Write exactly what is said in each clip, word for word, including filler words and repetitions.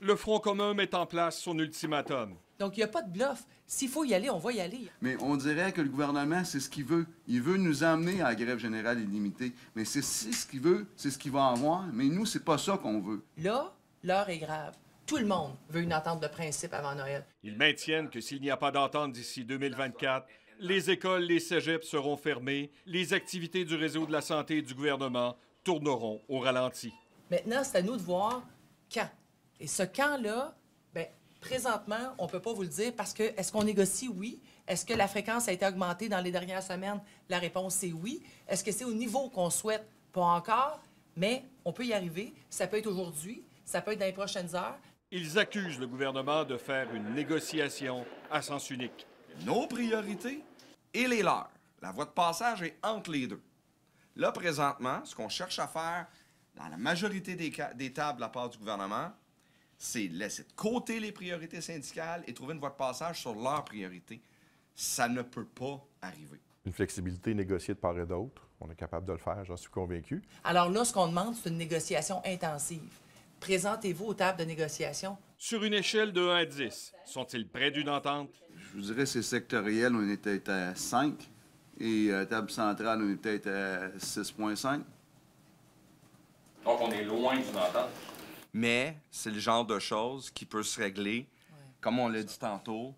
Le Front commun met en place son ultimatum. Donc, il n'y a pas de bluff. S'il faut y aller, on va y aller. Mais on dirait que le gouvernement, c'est ce qu'il veut. Il veut nous emmener à la grève générale illimitée. Mais c'est ce qu'il veut, c'est ce qu'il va avoir. Mais nous, c'est pas ça qu'on veut. Là, l'heure est grave. Tout le monde veut une entente de principe avant Noël. Ils maintiennent que s'il n'y a pas d'entente d'ici deux mille vingt-quatre, les écoles, les cégeps seront fermés, les activités du réseau de la santé et du gouvernement tourneront au ralenti. Maintenant, c'est à nous de voir quand. Et ce quand-là, bien, présentement, on ne peut pas vous le dire parce que est-ce qu'on négocie? Oui. Est-ce que la fréquence a été augmentée dans les dernières semaines? La réponse est oui. Est-ce que c'est au niveau qu'on souhaite? Pas encore, mais on peut y arriver. Ça peut être aujourd'hui, ça peut être dans les prochaines heures. Ils accusent le gouvernement de faire une négociation à sens unique. Nos priorités et les leurs. La voie de passage est entre les deux. Là, présentement, ce qu'on cherche à faire dans la majorité des, des tables de la part du gouvernement, c'est laisser de côté les priorités syndicales et trouver une voie de passage sur leurs priorités. Ça ne peut pas arriver. Une flexibilité négociée de part et d'autre, on est capable de le faire, j'en suis convaincu. Alors là, ce qu'on demande, c'est une négociation intensive. Présentez-vous aux tables de négociation. Sur une échelle de un à dix, sont-ils près d'une entente? Je vous dirais que c'est sectoriel, on est peut-être à cinq. Et à table centrale, on est peut-être à six virgule cinq. Donc on est loin d'une entente. Mais c'est le genre de choses qui peut se régler, ouais, comme on l'a dit tantôt,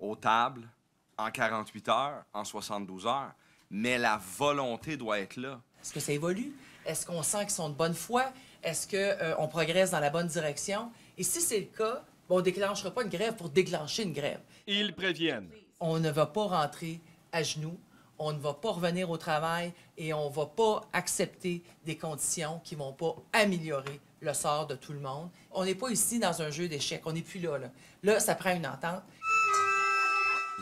aux tables, en quarante-huit heures, en soixante-douze heures. Mais la volonté doit être là. Est-ce que ça évolue? Est-ce qu'on sent qu'ils sont de bonne foi? Est-ce qu'on euh, progresse dans la bonne direction? Et si c'est le cas, ben on ne déclenchera pas une grève pour déclencher une grève. Ils préviennent. On ne va pas rentrer à genoux, on ne va pas revenir au travail et on ne va pas accepter des conditions qui ne vont pas améliorer le sort de tout le monde. On n'est pas ici dans un jeu d'échecs, on n'est plus là, là. Là, ça prend une entente.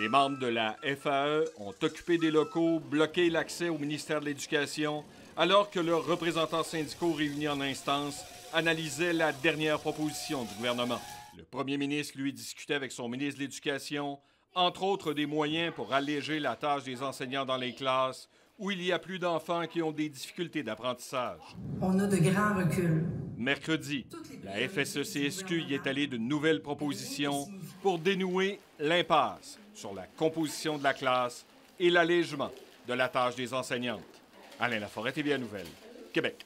Les membres de la F A E ont occupé des locaux, bloqué l'accès au ministère de l'Éducation, alors que leurs représentants syndicaux réunis en instance analysaient la dernière proposition du gouvernement. Le premier ministre, lui, discutait avec son ministre de l'Éducation, entre autres des moyens pour alléger la tâche des enseignants dans les classes, où il y a plus d'enfants qui ont des difficultés d'apprentissage. On a de grands reculs. Mercredi, la F S E C S Q y est allée de nouvelles propositions pour dénouer l'impasse sur la composition de la classe et l'allègement de la tâche des enseignantes. Alain Laforêt, T V A Nouvelles, Québec.